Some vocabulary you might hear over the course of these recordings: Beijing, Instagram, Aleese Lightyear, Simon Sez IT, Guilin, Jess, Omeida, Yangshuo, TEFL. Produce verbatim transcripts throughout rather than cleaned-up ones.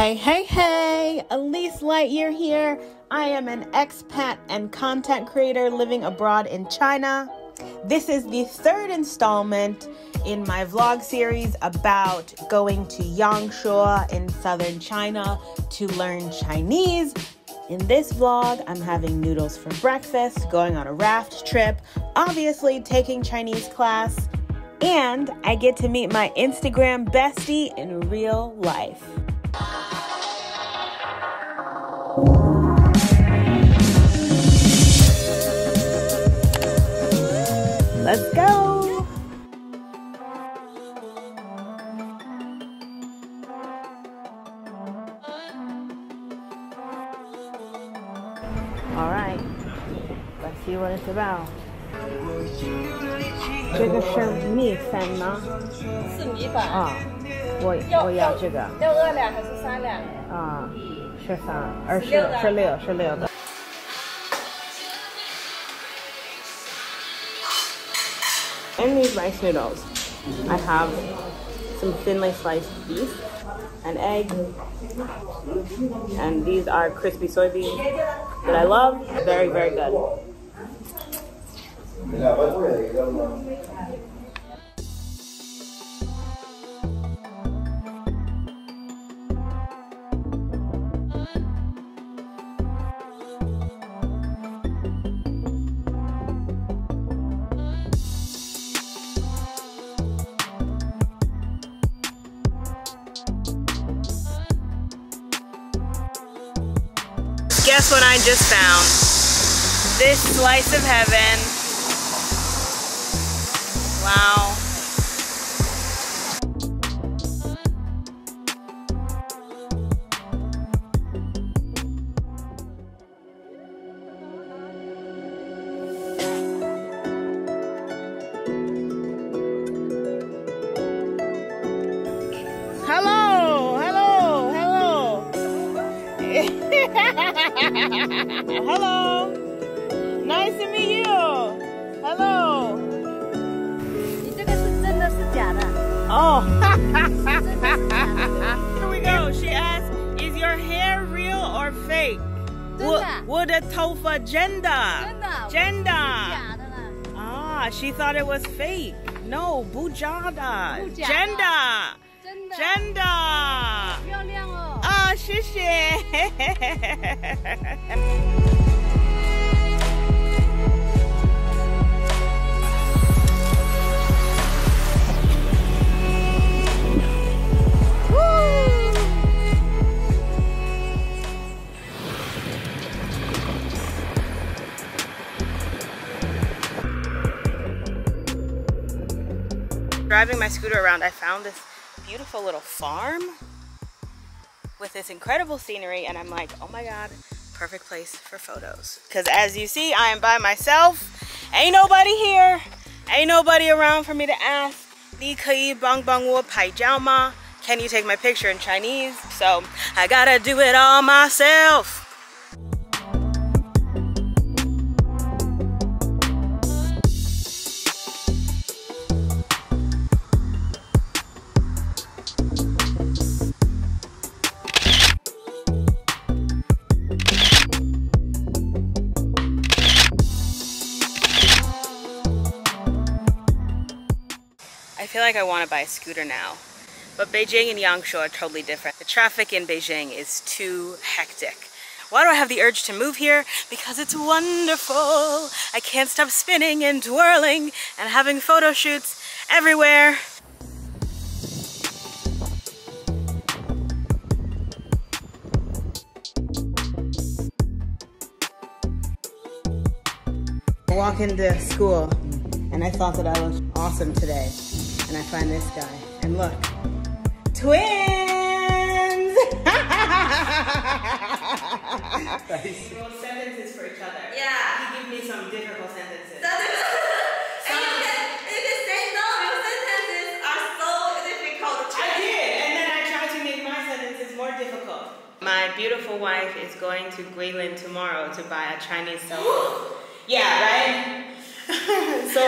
Hey, hey, hey, Aleese Lightyear here. I am an expat and content creator living abroad in China. This is the third installment in my vlog series about going to Yangshuo in southern China to learn Chinese. In this vlog, I'm having noodles for breakfast, going on a raft trip, obviously taking Chinese class, and I get to meet my Instagram bestie in real life. Let's go! Alright, let's see what it's about. 这个是米饭吗？是米饭啊！我我要这个。要二两还是三两？啊，是三，二十十六十六的。 And these rice noodles. I have some thinly sliced beef, an egg, and these are crispy soybeans that I love. Very, very good. Guess what I just found? This slice of heaven. Wow. Hello, hello, hello. Hello! Nice to meet you! Hello! Oh! Here we go! She asked, is your hair real or fake? Would a tofa genda? Genda! Ah, she thought it was fake. No, bujada. Genda! Genda! Oh, 谢谢 Driving my scooter around, I found this beautiful little farm with this incredible scenery, and I'm like, oh my God, perfect place for photos. Cause as you see, I am by myself. Ain't nobody here. Ain't nobody around for me to ask. Can you take my picture in Chinese? So I gotta do it all myself. I feel like I want to buy a scooter now, but Beijing and Yangshuo are totally different. The traffic in Beijing is too hectic. Why do I have the urge to move here? Because it's wonderful. I can't stop spinning and twirling and having photo shoots everywhere. I walk into school and I thought that I looked awesome today. And I find this guy, and look, twins! We wrote sentences for each other. Yeah. He gave me some difficult sentences. Some, and you said, if you say no, your sentences are so difficult. I did, and then I tried to make my sentences more difficult. My beautiful wife is going to Guilin tomorrow to buy a Chinese cell phone. Yeah, yeah, right? So,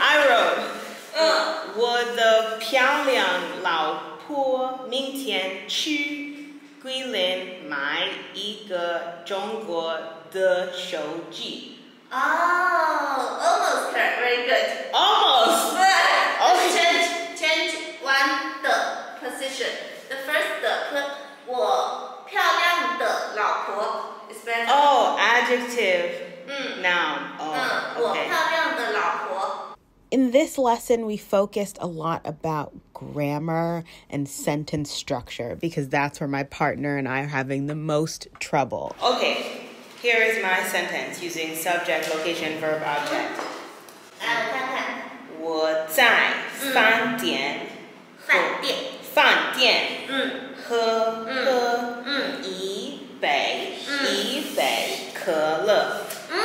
I wrote, 我的漂亮老括明天去桂林买一个中国的手机。Oh, almost correct. Very good. Almost. Okay. Change, change one the position. The first the 我漂亮的老婆 is better. Oh, adjective. Mm. Noun. Oh, mm. Okay. 我漂亮的老婆 In this lesson, we focused a lot about grammar and sentence structure because that's where my partner and I are having the most trouble. Okay, here is my sentence using subject, location, verb, object. 我在饭店饭店喝一杯一杯可乐。 很好，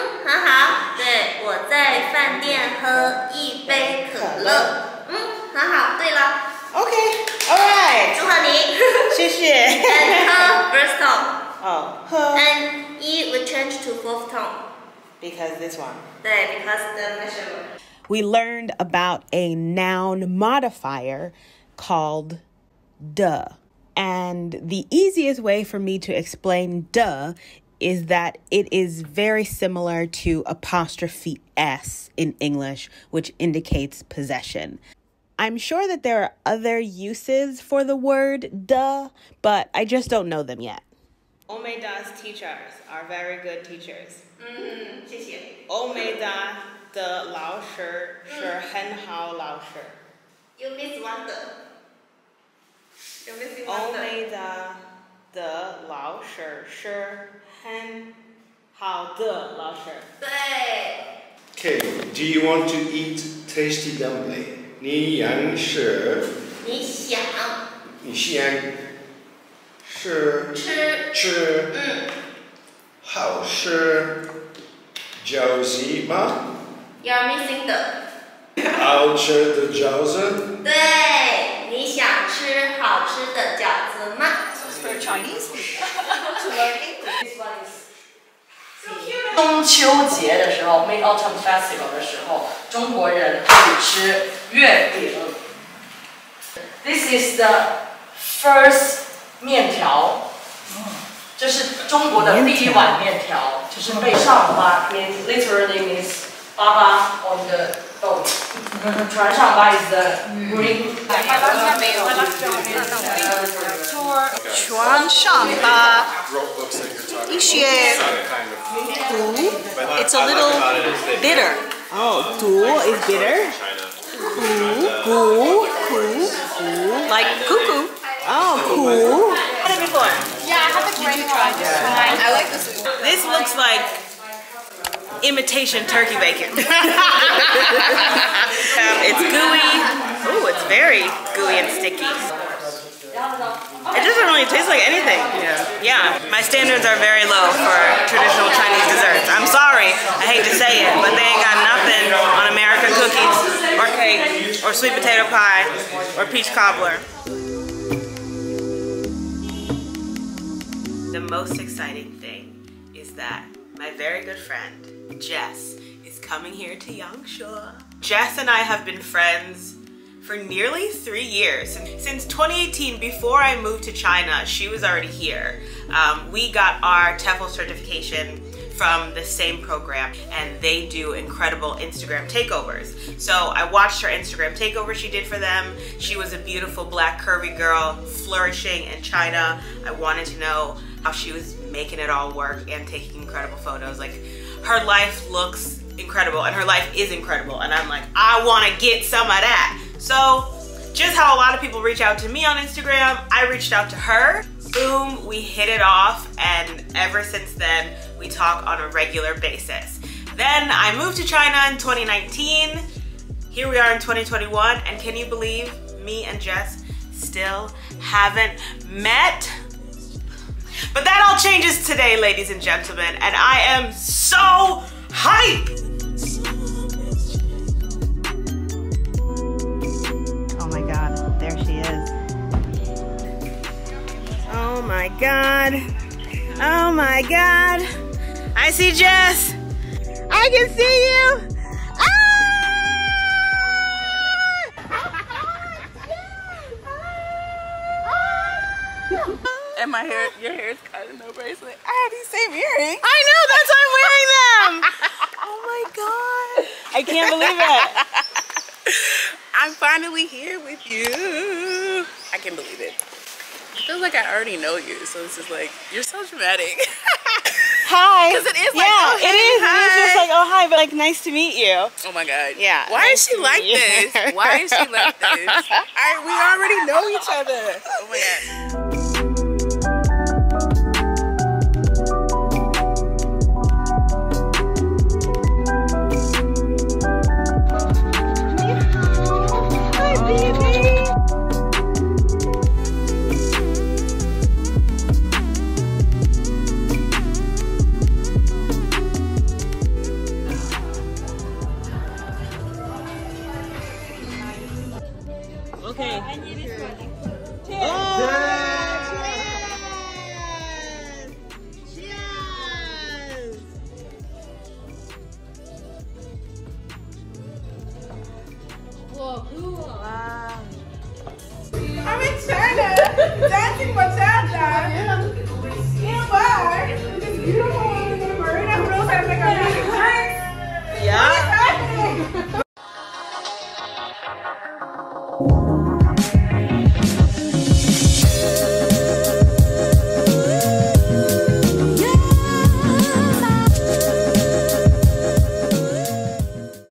对，我在饭店喝一杯可乐。嗯，很好，对了。OK, all right. 祝贺你。谢谢。And her first tone. Oh, her. And E would change to fourth tone. Because this one. 对 because the measurement. We learned about a noun modifier called de. And the easiest way for me to explain de is that it is very similar to apostrophe S in English, which indicates possession. I'm sure that there are other uses for the word duh, but I just don't know them yet. Omeida's teachers are very good teachers. Mm-hmm. 谢谢. Omeida de lao shi shi hen hao lao shi. You missed one de. You missed one de. Omeida de lao shi shi. And how the louder. Okay, do you want to eat tasty dumpling? 你想吃你想你想吃吃好吃饺子吗 You're missing the 好吃的饺子对你想吃好吃的饺子吗 For Chinese to learn English. This one is. So human. 中秋节的时候 ，Mid Autumn Festival 的时候，中国人会吃月饼。This is the first 面条，这是中国的第一碗面条，就是被上巴 means literally means 粑粑 on the boat. 船上粑 is the pudding. 粑粑没有。 船上吧一些毒 It's a little bitter. Oh, 毒 is bitter? 毒毒毒 Like cuckoo. Oh, cool. I've had it before. Yeah, I have a great one. I like this one. This looks like imitation turkey bacon. It's gooey. Ooh, it's very gooey and sticky. It doesn't really taste like anything. Yeah. Yeah. My standards are very low for traditional Chinese desserts. I'm sorry, I hate to say it, but they ain't got nothing on American cookies, or cake, or sweet potato pie, or peach cobbler. The most exciting thing is that my very good friend, Jess, is coming here to Yangshuo. Jess and I have been friends for nearly three years. Since twenty eighteen, before I moved to China, she was already here. Um, we got our T E F L certification from the same program, and they do incredible Instagram takeovers. So I watched her Instagram takeover she did for them. She was a beautiful black curvy girl flourishing in China. I wanted to know how she was making it all work and taking incredible photos. Like, her life looks incredible, and her life is incredible, and I'm like, I wanna get some of that. So just how a lot of people reach out to me on Instagram, I reached out to her. Boom, we hit it off, and ever since then, we talk on a regular basis. Then I moved to China in twenty nineteen. Here we are in twenty twenty-one, and can you believe me and Jess still haven't met? But that all changes today, ladies and gentlemen, and I am so hyped! Oh my God, oh my God, I see Jess, I can see you, ah! Oh, Jess! Ah! And my hair, your hair is cut and no bracelet. I have these same earrings. I know, that's why I'm wearing them. Oh my God. I can't believe it. I'm finally here with you. I can't believe it. It feels like I already know you, so it's just like, you're so dramatic. Hi. Because it is like, yeah, oh, hey, it is. Hi. It's just like, oh, hi, but like, nice to meet you. Oh my God. Yeah. Why nice is she like you. this? Why is she like this? I, we already know each other. Oh my God. Okay. I need it. Cheers. Cheers. Oh. Cheers. Cheers. Whoa, cool. Wow. I'm in China. Dancing for China.